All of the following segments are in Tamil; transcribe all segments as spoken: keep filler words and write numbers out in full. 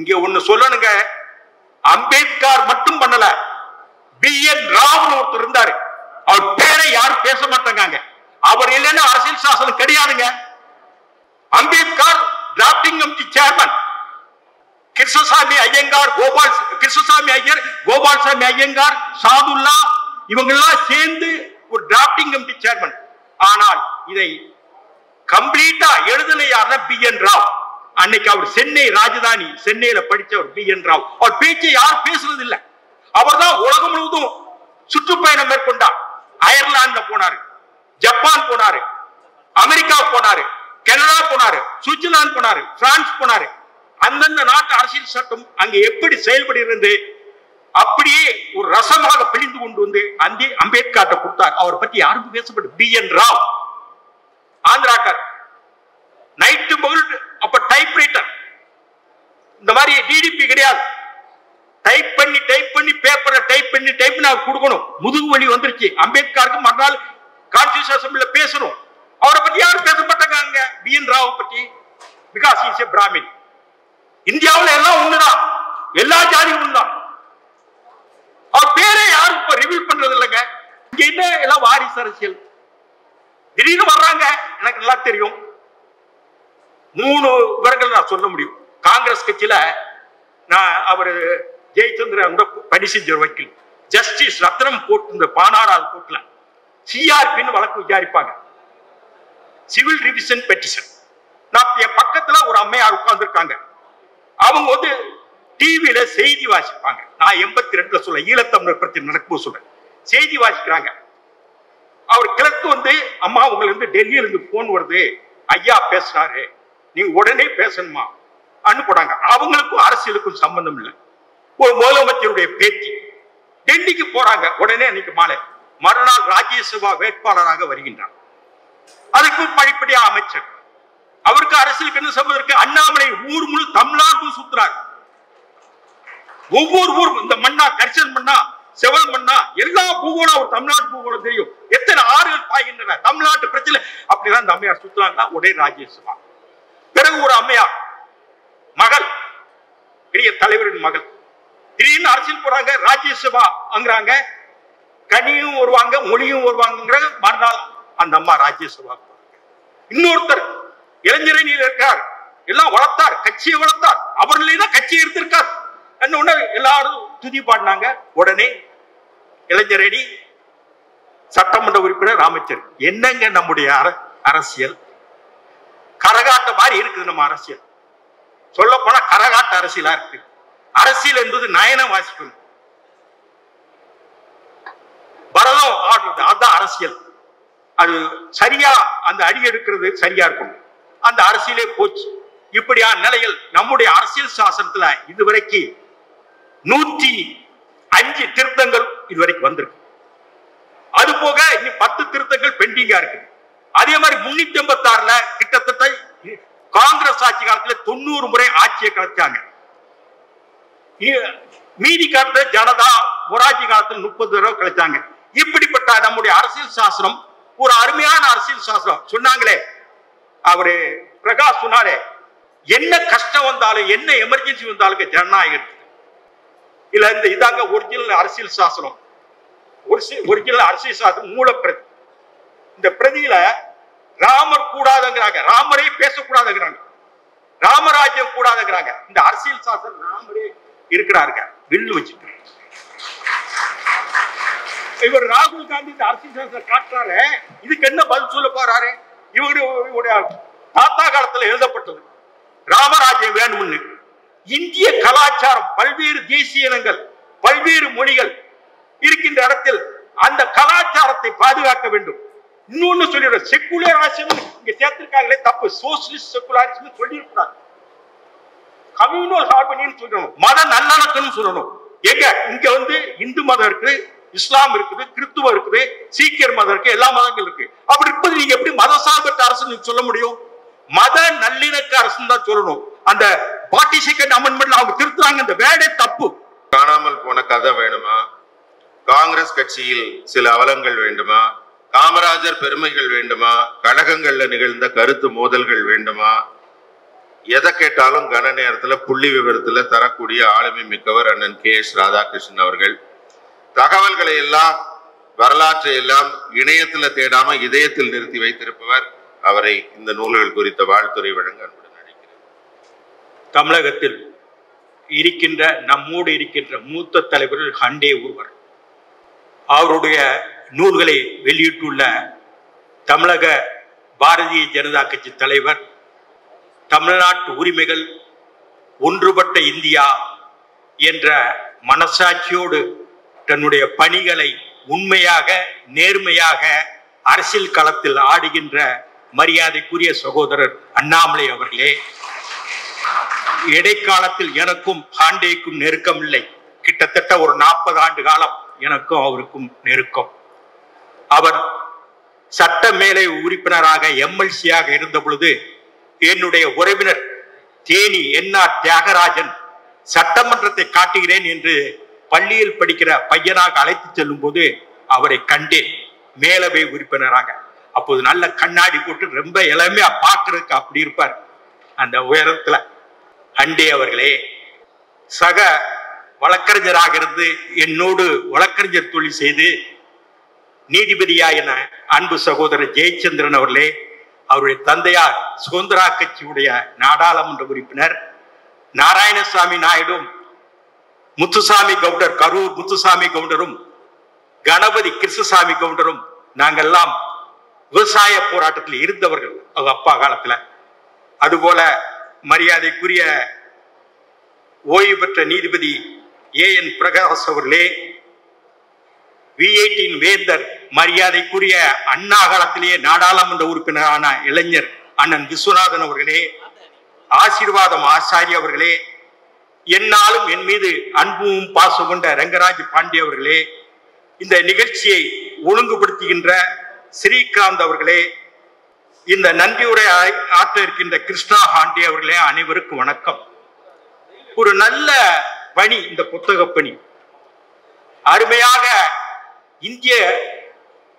இங்க ஒண்ணு சொல்லணுங்க, அம்பேத்கர் மட்டும் பண்ணல, பி.என். ராவ் ஒருத்தர் இருந்தாரு, அவர் பேரை யாரும் பேச மாட்டாங்க. அவர் இல்லைன்னா அரசியல் சாசனம் கிடையாதுங்க. Ambedkar drafting committee chairman, Krishnaswami Iyengar, Gopal Krishnaswami Iyer, Gopalaswami Iyengar, Saadulla, இவங்கெல்லாம் சேர்ந்து ஒரு டிராப்டிங் கமிட்டி சேர்மன். ஆனால் இதை கம்ப்ளீட்டா எழுதலை யாருன்னா பி.என். ராவ். அன்னைக்கு அவர் சென்னை ராஜதானி சென்னையில படிச்சவர் பி.என். ராவ். அவர் பேச்சை யாரும் பேசுறது இல்லை. அவர் தான் உலகம் முழுவதும் சுற்றுப்பயணம் மேற்கொண்டார். அயர்லாந்து போனாரு, ஜப்பான் போனாரு, அமெரிக்கா போனாரு, கனடா போனாரு, சுவிட்சர்லாந்து போனாரு, பிரான்ஸ் போனாரு. அந்தந்த நாட்டு அரசியல் சட்டம் அங்கே எப்படி செயல்படுகிறது அப்படியே ஒரு ரசமாக பிழிந்து கொண்டு வந்து அந்த அம்பேத்கர் கொடுத்தார். அவர் பற்றி யாரும் பேசப்பட்டு பி.என். ராவ் ஆந்திராக்கார், நைட்டு பகல். அப்ப டைப்ரைட்டர், இந்த மாதிரி டிடிபி கிடையாது. டைப் பண்ணி டைப் பண்ணி பேப்பரை டைப் பண்ணி டைப் பண்ணி அவர் கொடுக்கணும். முதுகு வலி வந்துருச்சு அம்பேத்கருக்கு. மறுநாள் கான்ஸ்டிடியூஷன் அசம்பிளில பேசணும். அவரை பத்தி யாரும் பேசப்பட்டாங்க பி.என். ராவ் பற்றி. Because is a Brahmin. இந்தியாவில் எல்லாம் ஒண்ணுதான், எல்லா ஜாதியும் ஒண்ணுதான். அவர் பேரை யாரும் இப்ப ரிவீல் பண்றது இல்லைங்க. இங்க என்ன எல்லாம் வாரிசு அரசியல் திடீர்னு வர்றாங்க. எனக்கு நல்லா தெரியும், மூணு விவரங்கள் நான் சொல்ல முடியும். காங்கிரஸ் கட்சியில நான் அவரு ஜெயச்சந்திரன் கூட பணி செஞ்ச வக்கீல், ஜஸ்டிஸ் ரத்னம் போட்டு பானாடா போட்டுல சிஆர்பின்னு வழக்கு விசாரிப்பாங்க, சிவில் ரிவிஷன் பெட்டிஷன். நான் என் பக்கத்துல ஒரு அம்மையார் உட்கார்ந்துருக்காங்க. அவங்க வந்து டிவியில செய்தி வாசிப்பாங்க. நான் எண்பத்தி ரெண்டுல சொல்ல ஈழத்தமிழர் பிரச்சனை நடக்கும்போது சொல்றேன், செய்தி வாசிக்கிறாங்க. அவர் கிழக்கு வந்து, அம்மா உங்களுக்கு டெல்லியில இருந்து போன் வருது, ஐயா பேசுறாரு, நீங்க உடனே பேசணுமா அனுப்பிடாங்க. அவங்களுக்கும் அரசியலுக்கும் சம்பந்தம் இல்லை. ஒரு முதலமைச்சருடைய பேச்சு. டெல்லிக்கு போறாங்க உடனே, அன்னைக்கு மாலை. மறுநாள் ராஜ்யசபா வேட்பாளராக வருகின்றார். அதுக்கு படிப்படியா அமைச்சர். அவருக்கு அரசியலுக்கு என்ன சம்பந்தம் இருக்கு? அண்ணாமலை ஊர் முழு தமிழ்நாட்டுக்கும் சுத்துறாரு. ஒவ்வொரு ஊர், இந்த மண்ணா கரிசல் மண்ணா செவல் மண்ணா எல்லா பூகோளம் ஒரு தமிழ்நாட்டு பூகோளம் தெரியும். எத்தனை ஆறுகள் பாய்கின்றன தமிழ்நாட்டு பிரச்சனை. அப்படிதான் இந்த அம்மையார் சுத்துறாங்களா ஒரே ராஜ்யசபா. பிறகு ஒரு அம்மையார் மகள், பெரிய தலைவரின் மகள், திடீர்னு அரசியல் போறாங்க. ராஜ்யசபா அங்குறாங்க, கனியும் வருவாங்க மொழியும் வருவாங்க. மறுநாள் அந்த அம்மா ராஜ்யசபா. இன்னொருத்தர் இளைஞரணியில் இருக்கார், எல்லாம் வளர்த்தார், கட்சியை வளர்த்தார். அவர் இல்லைன்னா கட்சியை எடுத்திருக்கார். என்ன எல்லாரும் துதி பாடினாங்க. உடனே இளைஞரணி சட்டமன்ற உறுப்பினர் அமைச்சர். என்னங்க நம்முடைய அரசியல் கரகாட்ட மாதிரி இருக்குது. நம்ம அரசியல் சொல்ல போனா கரகாட்ட அரசியலா இருக்கு. அரசியல் என்பது நயனம் வாசிக்கணும், பரதம் ஆடுறது, அதுதான் அரசியல். அது சரியா அந்த அடி எடுக்கிறது சரியா இருக்கும். அந்த அரசியலே போச்சு. இப்படியான நிலையில் நம்முடைய அரசியல் சாசனத்துல இதுவரைக்கு நூற்றி அஞ்சு திருத்தங்கள் இதுவரைக்கும் வந்திருக்கு. அது போக இன்னும் பத்து திருத்தங்கள் பெண்டிங்கா இருக்கு. அதே மாதிரி முன்னூத்தி எண்பத்தி ஆறுல கிட்டத்தட்ட காங்கிரஸ் ஆட்சி காலத்துல தொண்ணூறு முறை ஆட்சியை கலைச்சாங்க. மீதி காலத்துல ஜனதா மொராஜி காலத்துல முப்பது தடவை கலைச்சாங்க. இப்படிப்பட்ட நம்முடைய அரசியல் சாசனம் ஒரு அருமையான அரசியல் சாசனம். சொன்னாங்களே அவரு பிரகாஷ் சொன்னாரே, என்ன கஷ்டம் வந்தாலும் என்ன எமர்ஜென்சி வந்தாலும் ஜனநாயகம் இல்ல. இந்த இதாங்க ஒரிஜினல் அரசியல் சாசனம். ஒரிஜினல் அரசியல் சாசனம் மூலப்பிரதி. இந்த பிரதியில ராமர் கூடாதுங்கிறாங்க, ராமரே பேசக்கூடாதுங்கிறாங்க, ராமராஜ்யம் கூடாதுங்கிறாங்க. இந்த அரசியல் சாசனம் ராமரே இருக்கிறாருங்க, வில்லு வச்சுட்டு. இவர் ராகுல் காந்தி இந்த அரசியல் சாசனம் காட்டுறாரு. இதுக்கு என்ன பதில் சொல்ல போறாரு? இவருடைய தாத்தா காலத்தில் எழுதப்பட்டது ராமராஜ்யம் வேணும்னு. இந்திய கலாச்சாரம், பல்வேறு தேசிய இனங்கள், பல்வேறு மொழிகள் இருக்கின்ற இடத்தில் அந்த கலாச்சாரத்தை பாதுகாக்க வேண்டும். இன்னொன்னு சொல்லிடுற, செக்குலராசம் இங்க சேர்த்திருக்காங்களே தப்பு, சோசியலிஸ்ட் செக்குலராசம் சொல்லிடக்கூடாது. கம்யூனல் ஹார்மனின்னு சொல்லணும், மத நல்லணக்கம்னு சொல்லணும். எங்க இங்க வந்து இந்து மதம் இருக்குது, இஸ்லாம் இருக்குது, கிறிஸ்துவம் இருக்குது, சீக்கியர் மதம் இருக்கு, எல்லா மதங்கள் இருக்கு. அப்படி இருப்பது நீங்க எப்படி மத சார்பற்ற அரசு சொல்ல முடியும்? மத நல்லிணக்க அரசு தான் சொல்லணும். அந்த ஃபார்ட்டி செகண்ட் அமெண்ட்மெண்ட்ல அவங்க திருத்துறாங்க. இந்த வேடே தப்பு. காணாமல் போன கதை வேணுமா? காங்கிரஸ் கட்சியில் சில அவலங்கள் வேண்டுமா? காமராஜர் பெருமைகள் வேண்டுமா? கழகங்கள்ல நிகழ்ந்த கருத்து மோதல்கள் வேண்டுமா? எதை கேட்டாலும் கன நேரத்தில் புள்ளி விவரத்தில் தரக்கூடிய ஆளுமை மிக்கவர் அண்ணன் கே எஸ் ராதாகிருஷ்ணன் அவர்கள். தகவல்களை எல்லாம், வரலாற்றை எல்லாம் இணையத்தில் தேடாமல் இதயத்தில் நிறுத்தி வைத்திருப்பவர். அவரை இந்த நூல்கள் குறித்த வாழ்த்துறை வழங்க அன்புடன் அழைக்கிறேன். தமிழகத்தில் இருக்கின்ற, நம்மோடு இருக்கின்ற மூத்த தலைவர்கள் ஹண்டே ஒருவர். அவருடைய நூல்களை வெளியிட்டுள்ள தமிழக பாரதிய ஜனதா கட்சி தலைவர், தமிழ்நாட்டு உரிமைகள், ஒன்றுபட்ட இந்தியா என்ற மனசாட்சியோடு தன்னுடைய பணிகளை உண்மையாக நேர்மையாக அரசியல் களத்தில் ஆடுகின்ற மரியாதைக்குரிய சகோதரர் அண்ணாமலை அவர்களே. இடைக்காலத்தில் எனக்கும் ஹாண்டேக்கும் நெருக்கம் இல்லை. கிட்டத்தட்ட ஒரு நாற்பது ஆண்டு காலம் எனக்கும் அவருக்கும் நெருக்கம். அவர் சட்ட மேலை உறுப்பினராக எம்எல்சியாக இருந்த பொழுது என்னுடைய உறவினர் தேனி என் ஆர் தியாகராஜன் சட்டமன்றத்தை காட்டுகிறேன் என்று பள்ளியில் படிக்கிற பையனாக அழைத்து செல்லும் போது அவரை கண்டேன் மேலவை உறுப்பினராக. அப்போது நல்ல கண்ணாடி போட்டு ரொம்ப இளமையா பார்க்கறதுக்கு அப்படி இருப்பார் அந்த உயரத்துல. அண்டே அவர்களே, சக வழக்கறிஞராக இருந்து என்னோடு வழக்கறிஞர் தொழில் செய்து நீதிபதியா என அன்பு சகோதரர் ஜெயச்சந்திரன் அவர்களே. அவருடைய தந்தையார் சுதந்திரா கட்சியுடைய நாடாளுமன்ற உறுப்பினர். நாராயணசாமி நாயுடும் முத்துசாமி கவுண்டர், கரூர் முத்துசாமி கவுண்டரும் கணபதி கிருஷ்ணசாமி கவுண்டரும் நாங்கள்லாம் விவசாய போராட்டத்தில் இருந்தவர்கள் அவங்க அப்பா காலத்துல. அதுபோல மரியாதைக்குரிய ஓய்வு பெற்ற நீதிபதி ஏ என் பிரகாஷ் அவர்களே, விஐடியின் வேந்தர் மரியாதைக்குரிய அண்ணா காலத்திலேயே நாடாளுமன்ற உறுப்பினரான இளைஞர் அண்ணன் விஸ்வநாதன் அவர்களே, ஆசீர்வாதம் ஆச்சாரிய அவர்களே, என்னாலும் என் மீது அன்பும் பாசம் கொண்ட ரங்கராஜ் பாண்டிய அவர்களே, இந்த நிகழ்ச்சியை ஒழுங்குபடுத்துகின்ற ஸ்ரீகாந்த் அவர்களே, இந்த நன்றியுரை ஆற்ற இருக்கின்ற கிருஷ்ணா பாண்டிய அவர்களே, அனைவருக்கும் வணக்கம். ஒரு நல்ல பணி இந்த புத்தக பணி. அருமையாக இந்திய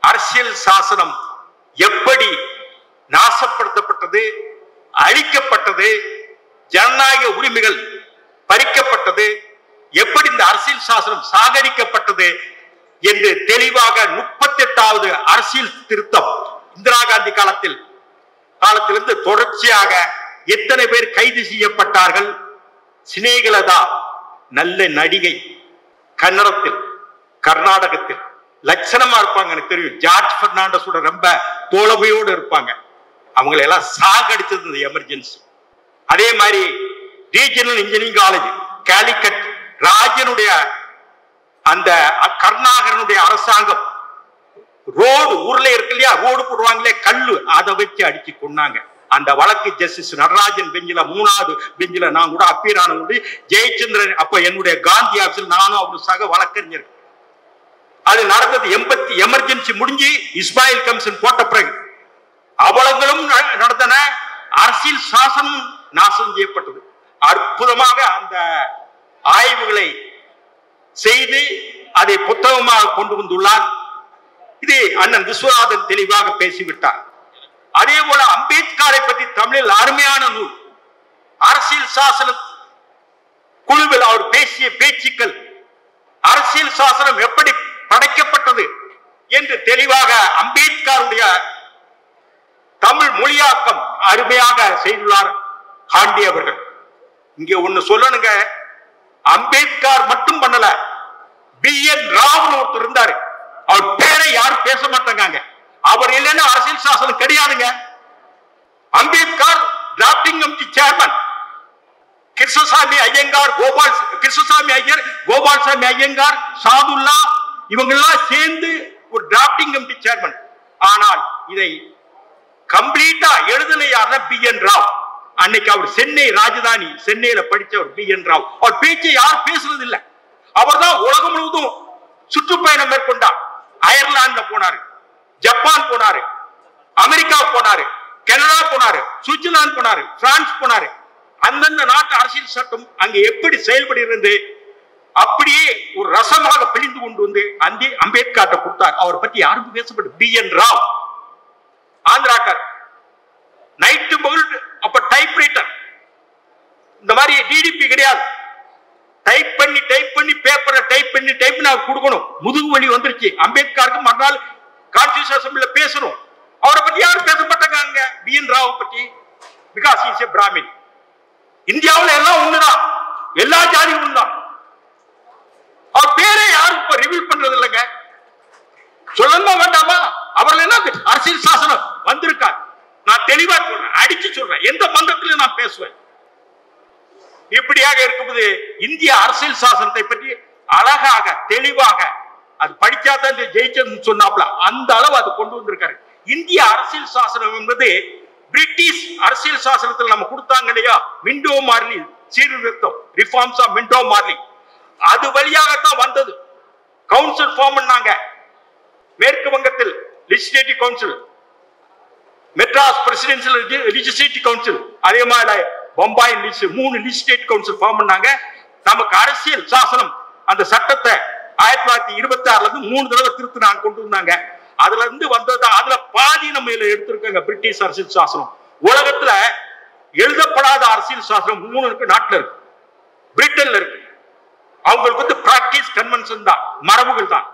அரசியல் சாசனம் எப்படி நாசப்படுத்தப்பட்டது, அழிக்கப்பட்டது, ஜனநாயக உரிமைகள் பறிக்கப்பட்டது, எப்படி இந்த அரசியல் சாசனம் சாகடிக்கப்பட்டது என்று தெளிவாக முப்பத்தி எட்டாவது அரசியல் திருத்தம் இந்திரா காந்தி காலத்தில் காலத்திலிருந்து தொடர்ச்சியாக எத்தனை பேர் கைது செய்யப்பட்டார்கள். சிநேகலதா நல்ல நடிகை, கன்னடத்தில் கர்நாடகத்தில் லட்சணமா இருப்பாங்க, எனக்கு தெரியும். ஜார்ஜ் பெர்னாண்டஸோட ரொம்ப தோழமையோடு இருப்பாங்க. அவங்களை எல்லாம் சாகடிச்சது எமர்ஜென்சி. அதே மாதிரி ரீஜனல் இன்ஜினியரிங் காலேஜ் காலிக்கட் ராஜனுடைய அந்த கருணாகரனுடைய அரசாங்கம் ரோடு ஊர்ல இருக்கு இல்லையா, ரோடு போடுவாங்களே கல்லு, அதை வச்சு அடிச்சு கொண்டாங்க. அந்த வழக்கு ஜஸ்டிஸ் நடராஜன் பெஞ்சில, மூணாவது பெஞ்சில நான் கூட அப்பீர் ஆன உண்டு. ஜெயச்சந்திரன் அப்ப என்னுடைய காந்தி ஆபீஸில் நானும் அவரு சக வழக்கறிஞர். அது நடந்தது எண்பத்தி எமர்ஜென்சி முடிஞ்சு இஸ்மாயில் கமிஷன் போட்ட பிறகு. அவலங்களும் நடந்தன, அரசியல் சாசனம் நாசம் செய்யப்பட்டது. அற்புதமாக அந்த ஆய்வுகளை செய்து அதை புத்தகமாக கொண்டு வந்துள்ளார். இது அண்ணன் விஸ்வநாதன் தெளிவாக பேசிவிட்டார். அதே போல அம்பேத்கரை பற்றி தமிழில் அருமையான நூல் அரசியல் சாசன குழுவில் அவர் பேசிய பேச்சுக்கள், அரசியல் சாசனம் எப்படி படைக்கப்பட்டது என்று தெளிவாக அம்பேத்கருடைய தமிழ் மொழியாக்கம் அருமையாக செய்துள்ளார் காண்டி அவர்கள். இங்க ஒண்ணு சொல்லணுங்க, அம்பேத்கர் மட்டும் பண்ணல, பி.என். ராவ் ஒருத்தர் இருந்தாரு, அவர் பேரை யாரும் பேச மாட்டாங்க. அவர் இல்லைன்னா அரசியல் சாசனம் கிடையாதுங்க. Ambedkar drafting committee chairman, Krishnaswami Iyengar, Gopal Krishnaswami Iyer, Gopalaswami Iyengar, Saadulla இவங்கெல்லாம் சேர்ந்து ஒரு டிராப்டிங் கமிட்டி சேர்மன். ஆனால் இதை கம்ப்ளீட்டா எழுதின யாருன்னா பி.என். ராவ். அன்னைக்கு அவர் சென்னை ராஜதானி சென்னையில படிச்சவர் பி.என். ராவ். அவர் பேச்சை யாரும் பேசுறது இல்லை. அவர் தான் உலகம் முழுவதும் சுற்றுப்பயணம் மேற்கொண்டார். அயர்லாந்து போனாரு, ஜப்பான் போனாரு, அமெரிக்கா போனாரு, கனடா போனாரு, சுவிட்சர்லாந்து போனாரு, பிரான்ஸ் போனாரு. அந்தந்த நாட்டு அரசியல் சட்டம் அங்கே எப்படி செயல்படுகிறது அப்படியே ஒரு ரசமாக பிழிந்து கொண்டு வந்து அந்தி அம்பேத்கர் கொடுத்தார். அவர் பற்றி யாரும் பேசப்பட்டு பி.என். ராவ் ஆந்திராக்கார், நைட்டு பகல், அப்ப டைப்ரைட்டர், இந்த மாதிரி டிடிபி கிடையாது. டைப் பண்ணி டைப் பண்ணி பேப்பரை டைப் பண்ணி டைப் பண்ணி கொடுக்கணும். முதுகு வலி வந்துருச்சு. அம்பேத்கருக்கு மறுநாள் கான்ஸ்டிடியூஷன் அசம்பிளில பேசணும். அவரை பத்தி யாரும் பேசப்பட்டாங்க? பி.என். ராவ் பத்தி. Because is a Brahmin. இந்தியாவில் எல்லாம் ஒண்ணுதான், எல்லா ஜாதியும் ஒண்ணுதான். அவர் பேரை யாரும் இப்ப ரிவீல் பண்றது இல்லைங்க. சொல்லணுமா வேண்டாமா? அவர்ல என்ன அரசியல் சாசனம் வந்திருக்காரு. நான் தெளிவா சொல்றேன், அடிச்சு சொல்றேன், எந்த மந்தத்திலும் நான் பேசுவேன். இப்படியாக இருக்கும்போது இந்திய அரசியல் சாசனத்தை பற்றி அழகாக தெளிவாக அது படிச்சாதான் ஜெயச்சந்திரன் சொன்னாப்ல அந்த அளவு அது கொண்டு வந்திருக்காரு. இந்திய அரசியல் சாசனம் என்பது பிரிட்டிஷ் அரசியல் சாசனத்தில் நம்ம கொடுத்தாங்க இல்லையா, மிண்டோ மார்லி சீர்திருத்தம், ரிஃபார்ம்ஸ் ஆஃப் மிண்டோ மார்லி, அது வழியாகத்தான் வந்தது. கவுன்சில் ஃபார்ம் பண்ணாங்க மேற்கு வங்கத்தில், legislative council, Madras presidential legislative council, அதே மாதிரி பம்பாய் மூணு லெஜிஸ்லேட்டிவ் கவுன்சில் ஃபார்ம் பண்ணாங்க. நமக்கு அரசியல் சாசனம் அந்த சட்டத்தை ஆயிரத்தி தொள்ளாயிரத்தி இருபத்தி ஆறுல இருந்து மூணு தடவை திருத்தி நான் கொண்டு வந்தாங்க. அதுல இருந்து வந்தது. அதுல பாதி நம்ம எடுத்திருக்காங்க பிரிட்டிஷ் அரசியல் சாசனம். உலகத்துல எழுதப்படாத அரசியல் சாசனம் மூணு இருக்கு, நாட்டுல இருக்கு, பிரிட்டன்ல இருக்கு. அவங்களுக்கு வந்து பிராக்டிஸ் கன்வென்ஷன் தான், மரபுகள் தான்.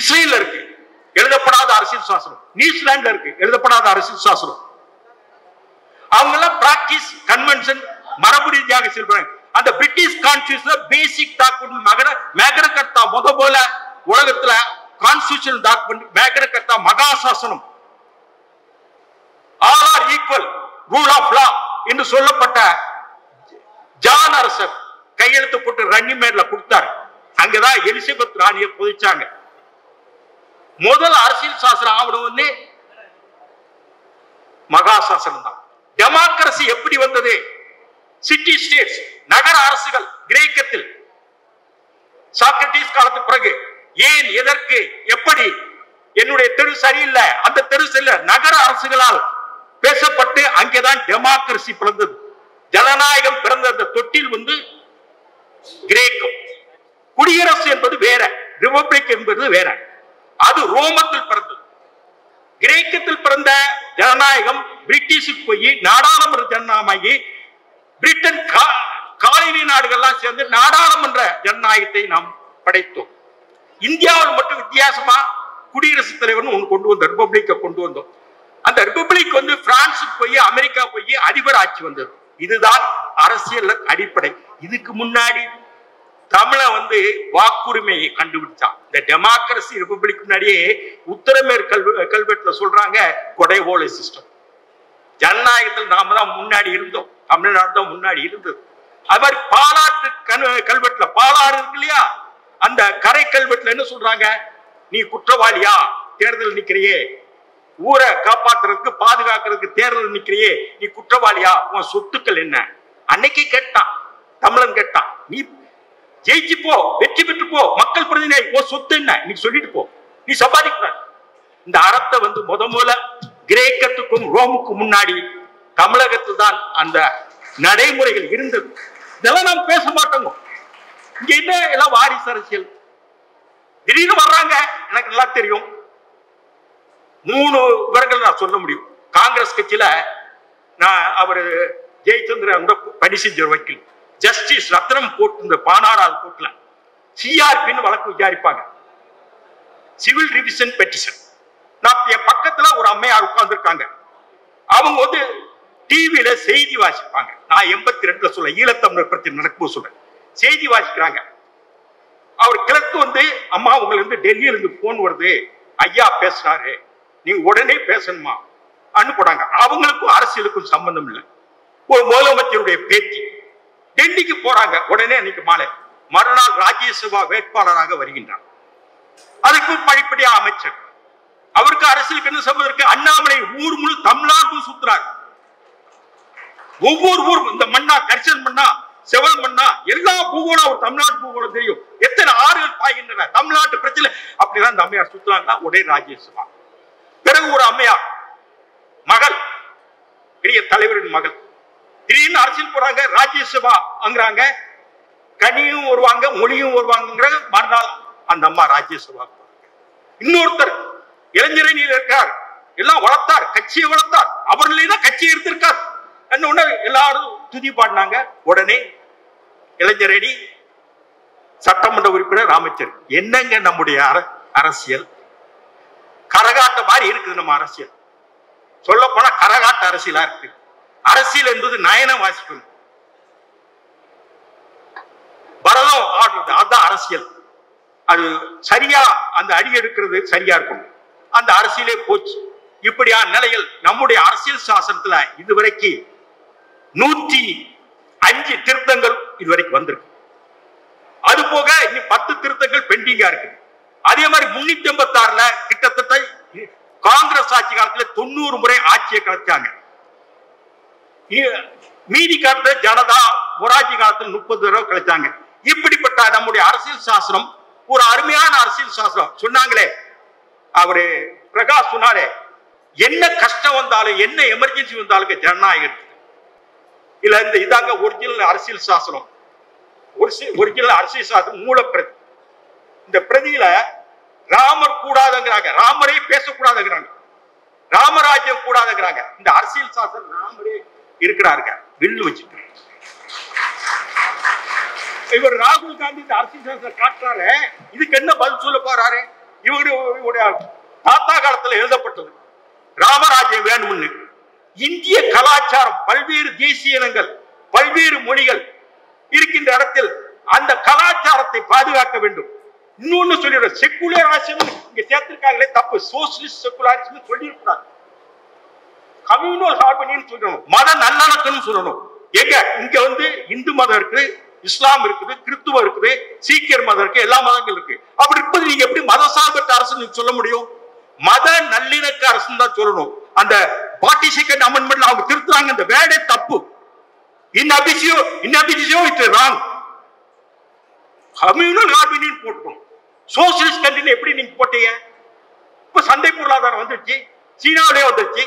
இஸ்ரேல் இருக்கு எழுதப்படாத அரசியல் சாசனம், நியூசிலாந்துல இருக்கு எழுதப்படாத அரசியல் சாசனம். அவங்க எல்லாம் பிராக்டிஸ் கன்வென்ஷன் மரபு ரீதியாக செல்றாங்க. அந்த பிரிட்டிஷ் கான்ஸ்டியூஷன் பேசிக் டாக்குமெண்ட் மகர மேகரகர்த்தா முத போல உலகத்துல கான்ஸ்டியூஷன் டாக்குமெண்ட் மேகரகர்த்தா மகா சாசனம் all are equal rule of law என்று சொல்லப்பட்ட ஜான் அர்சன் கையெழுத்து போட்டு ரன்னி மேல கொடுத்தாரு. அங்கதான் எலிசபெத் ராணியை புதைச்சாங்க. முதல் அரசியல் சாசனம் ஆவணம் மகா சாசனம் தான். டெமோக்ரசி எப்படி வந்தது? சிட்டி ஸ்டேட்ஸ், நகர அரசுகள் கிரேக்கத்தில், சாக்ரட்டிஸ் காலத்துக்கு பிறகு. ஏன், எதற்கு, எப்படி? என்னுடைய தெரு சரியில்லை, அந்த தெரு சரியில்லை, நகர அரசுகளால் பேசப்பட்டு அங்கேதான் டெமோக்ரசி பிறந்தது, ஜனநாயகம் பிறந்த. அந்த தொட்டில் வந்து கிரேக்கம். குடியரசு என்பது வேற, ரிபப்ளிக் என்பது வேற. அது ரோமத்தில் பிறந்தது. கிரேக்கத்தில் பிறந்த ஜனநாயகம் பிரிட்டிஷுக்கு போய் நாடாளுமன்ற ஜனநாயகமாகி பிரிட்டன் காலனி நாடுகள்லாம் சேர்ந்து நாடாளுமன்ற ஜனநாயகத்தை நாம் படைத்தோம். இந்தியாவில் மட்டும் வித்தியாசமா குடியரசுத் தலைவர் ஒன்று கொண்டு வந்தோம், ரிபப்ளிக்கை கொண்டு வந்தோம். அந்த ரிபப்ளிக் வந்து பிரான்ஸுக்கு போய் அமெரிக்கா போய் அதிபர் ஆட்சி வந்தது. இதுதான் அரசியல் அடிப்படை. இதுக்கு முன்னாடி தமிழ வந்து வாக்குரிமையை கண்டுபிடிச்சான். இந்த டெமோக்ரசி ரிபப்ளிக் முன்னாடியே உத்தரமேற் கல்வெ கல்வெட்டுல சொல்றாங்க கொடைவோலை சிஸ்டம். ஜனநாயகத்தில் நாம தான் முன்னாடி இருந்தோம், தமிழ்நாடு தான் முன்னாடி இருந்தது. அது மாதிரி பாலாற்று கல்வெட்டுல, பாலாறு இருக்கு இல்லையா, அந்த கரை கல்வெட்டுல என்ன சொல்றாங்க? நீ குற்றவாளியா தேர்தல் நிக்கிறியே, ஊரை காப்பாத்துறதுக்கு பாதுகாக்கிறதுக்கு தேர்தல் நிக்கிறியே, நீ குற்றவாளியா, உன் சொத்துக்கள் என்ன? அன்னைக்கு கேட்டான் தமிழன், கேட்டான், நீ ஜெயிச்சு போ, வெற்றி பெற்று போ, மக்கள் பிரதிநிதி, சொத்து என்ன நீ சொல்லிட்டு போ, நீ சம்பாதிக்க. இந்த அறத்தை வந்து முத முதல்ல கிரேக்கத்துக்கும் ரோமுக்கும் முன்னாடி தமிழகத்தில் தான் அந்த நடைமுறைகள் இருந்தது. இதெல்லாம் நாம் பேச மாட்டோங்க. இங்க என்ன எல்லாம் வாரிசு அரசியல் திடீர்னு வர்றாங்க. எனக்கு நல்லா தெரியும் மூணு விவரங்கள் நான் சொல்ல முடியும். காங்கிரஸ் கட்சியில நான் அவரு ஜெயச்சந்திரன் கூட பணி செஞ்ச வக்கீல், ஜஸ்டிஸ் ரத்னம் போட்டு பானாடாது போட்டுல சிஆர்பின்னு வழக்கு விசாரிப்பாங்க, சிவில் ரிவிஷன் பெட்டிஷன். நான் என் பக்கத்துல ஒரு அம்மையார் உட்கார்ந்துருக்காங்க. அவங்க வந்து டிவியில செய்தி வாசிப்பாங்க. நான் எண்பத்தி ரெண்டுல சொல்ல ஈழத்தமிழர் பிரச்சனை நடக்கும்போது சொல்றேன், செய்தி வாசிக்கிறாங்க. அவர் கிழக்கு வந்து, அம்மா உங்களுக்கு டெல்லியில இருந்து போன் வருது, ஐயா பேசுறாரு, நீ உடனே பேசணுமா அனு போடாங்க. அவங்களுக்கும் அரசியலுக்கும் சம்பந்தம் இல்லை. ஒரு முதலமைச்சருடைய பேச்சு, டெல்லிக்கு போறாங்க. உடனே அன்னைக்கு மாலை மறுநாள் ராஜ்யசபா வேட்பாளராக வருகின்றார். அதுக்கு படிப்படியா அமைச்சர். அவருக்கு அரசியலுக்கு என்ன சம்பந்தம் இருக்கு? அண்ணாமலை ஊர் முழு தமிழ்நாடு சுத்துறாங்க. ஒவ்வொரு ஊர், இந்த மண்ணா கரிசல் மண்ணா செவல் மண்ணா எல்லா பூகோளம் ஒரு தமிழ்நாடு பூகோளம் தெரியும். எத்தனை ஆறுகள் பாய்கின்றன, தமிழ்நாட்டு பிரச்சனை. அப்படிதான் இந்த அம்மையார் சுத்துறாங்களா. ஒரே ராஜ்யசபா. பிறகு ஒரு அம்மையார் மகள், பெரிய தலைவரின் மகள், திடீர்னு அரசியல் போறாங்க. ராஜ்யசபா அங்கிறாங்க, கனியும் வருவாங்க மொழியும் வருவாங்க. மறுநாள் அந்த அம்மா ராஜ்யசபா. இன்னொருத்தர் இளைஞரணியில் இருக்கார், எல்லாம் வளர்த்தார், கட்சியை வளர்த்தார். அவர்களே தான் கட்சியை எடுத்திருக்கார். என்ன எல்லாரும் துதி பாடினாங்க. உடனே இளைஞரடி சட்டமன்ற உறுப்பினர் அமைச்சர், என்னங்க நம்முடைய அரசியல் கரகாட்ட மாதிரி இருக்குது. நம்ம அரசியல் சொல்ல போனா கரகாட்ட அரசியலா இருக்கு. அரசியல் என்பது நயன வாசிக்கணும், பரதம் ஆடுறது, அதுதான் அரசியல். அது சரியா அந்த அடி எடுக்கிறது சரியா இருக்கும். அந்த அரசியலே போச்சு. இப்படியா நிலையில் நம்முடைய அரசியல் சாசனத்துல இதுவரைக்கு நூற்றி அஞ்சு திருத்தங்கள் இதுவரைக்கும் வந்திருக்கு. அது போக இனி பத்து திருத்தங்கள் பெண்டிங்கா இருக்கு. அதே மாதிரி முன்னூத்தி எண்பத்தி ஆறுல கிட்டத்தட்ட காங்கிரஸ் ஆட்சி காலத்துல தொண்ணூறு முறை ஆட்சியை கலைச்சாங்க. மீதி காலத்துல ஜனதா மொராஜி காலத்துல முப்பது தடவை கலைச்சாங்க. இப்படிப்பட்ட நம்முடைய அரசியல் சாசனம் ஒரு அருமையான அரசியல் சாசனம். சொன்னாங்களே அவரு பிரகாஷ் சொன்னாரே, என்ன கஷ்டம் வந்தாலும் என்ன எமர்ஜென்சி வந்தாலும் ஜனநாயகம் இல்ல. இந்த இதாங்க ஒரிஜினல் அரசியல் சாசனம். ஒரிஜினல் அரசியல் சாசனம் மூல பிரதி. இந்த பிரதியில ராமர் கூடாதுங்கிறாங்க, ராமரே பேசக்கூடாதுங்கிறாங்க, ராமராஜ்யம் கூடாதுங்கிறாங்க. இந்த அரசியல் சாசனம் ராமரே இருக்கிறாருங்க, வில்லு வச்சுட்டு இவர் ராகுல் காந்தி இந்த அரசியல் சாசனம் காட்டுறாரு. இதுக்கு என்ன பதில் சொல்ல போறாரு? இவருடைய தாத்தா காலத்துல எழுதப்பட்டது ராமராஜ்யம் வேணும்னு. இந்திய கலாச்சாரம், பல்வேறு தேசிய இனங்கள், பல்வேறு மொழிகள் இருக்கின்ற இடத்தில் அந்த கலாச்சாரத்தை பாதுகாக்க வேண்டும். இன்னொன்னு சொல்லிடுற செக்குலரிசம் இங்க சேர்த்திருக்காங்களே தப்பு. சோசியலிஸ்ட் செக்குலரிசம் சொல்லிடக்கூடாது. கம்யூனல் ஹார்மனின்னு சொல்லணும், மத நல்லணக்கம்னு சொல்லணும். எங்க இங்க வந்து இந்து மதம் இருக்குது, இஸ்லாம் இருக்குது, கிறிஸ்துவம் இருக்குது, சீக்கியர் மதம் இருக்கு, எல்லா மதங்கள் இருக்கு. அப்படி இருப்பது நீங்க எப்படி மத சார்பற்ற அரசு சொல்ல முடியும்? மத நல்லிணக்க அரசு தான் சொல்லணும். அந்த ஃபார்ட்டி செகண்ட் அமெண்ட்மெண்ட்ல அவங்க திருத்துறாங்க, இந்த வேடே தப்பு. இன்அபிஷியோ இன்அபிஷியோ இட் ராங். கம்யூனல் ஹார்மனி போட்டோம். சோசியலிஸ்ட் கண்ட்ரின்னு எப்படி நீங்க போட்டீங்க? இப்ப சந்தை பொருளாதாரம் வந்துருச்சு, சீனாவிலே வந்துருச்சு,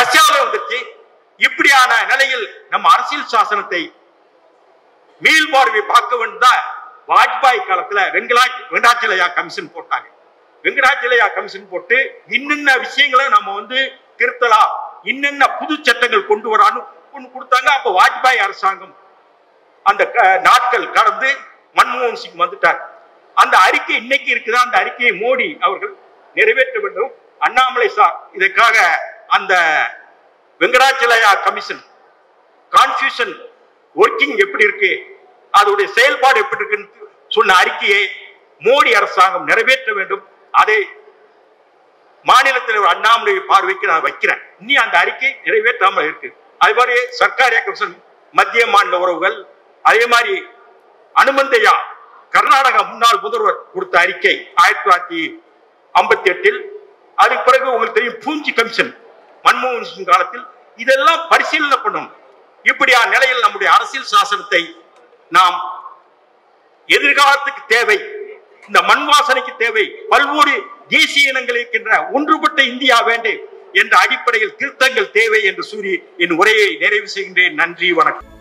ரஷ்யாவிலே வந்துருச்சு. இப்படியான நிலையில் நம்ம அரசியல் சாசனத்தை மீள்பார்வை பார்க்க வேண்டியதான். வாஜ்பாய் காலத்துல வெங்கடாச் வெங்கடாசலையா கமிஷன் போட்டாங்க. வெங்கடாசலையா கமிஷன் போட்டு இன்னென்ன விஷயங்களை நம்ம வந்து திருத்தலாம், இன்னென்ன புது சட்டங்கள் கொண்டு வரான்னு ஒன்று கொடுத்தாங்க. அப்ப வாஜ்பாய் அரசாங்கம் அந்த நாட்கள் கடந்து மன்மோகன் சிங் வந்துட்டார். அந்த அறிக்கை இன்னைக்கு இருக்குதா? அந்த அறிக்கையை மோடி அவர்கள் நிறைவேற்ற வேண்டும். அண்ணாமலை சார் இதற்காக அந்த வெங்கடாசலையா கமிஷன் கான்ஸ்டியூஷன் ஒர்க்கிங் எப்படி இருக்கு, அதோடைய செயல்பாடு எப்படி இருக்குன்னு சொன்ன அறிக்கையை மோடி அரசாங்கம் நிறைவேற்ற வேண்டும். அதை மாநில தலைவர் அண்ணாமலை பார்வைக்கு நான் வைக்கிறேன். இனி அந்த அறிக்கை நிறைவேற்றாமல் இருக்கு. அதே மாதிரி சர்க்காரியா கமிஷன் மத்திய மாநில உறவுகள், அதே மாதிரி அனுமந்தையா கர்நாடக முன்னாள் முதல்வர் கொடுத்த அறிக்கை ஆயிரத்தி தொள்ளாயிரத்தி ஐம்பத்தி எட்டில் அதுக்கு பிறகு உங்களுக்கு தெரியும் பூஞ்சி கமிஷன் மன்மோகன் சிங் காலத்தில். இதெல்லாம் பரிசீலனை பண்ணணும். இப்படியா நிலையில் நம்முடைய அரசியல் சாசனத்தை நாம் எதிர்காலத்துக்கு தேவை, இந்த மண் வாசனைக்கு தேவை, பல்வேறு தேசிய இனங்கள் இருக்கின்ற ஒன்றுபட்ட இந்தியா வேண்டும் என்ற அடிப்படையில் திருத்தங்கள் தேவை என்று கூறி என் உரையை நிறைவு செய்கின்றேன். நன்றி, வணக்கம்.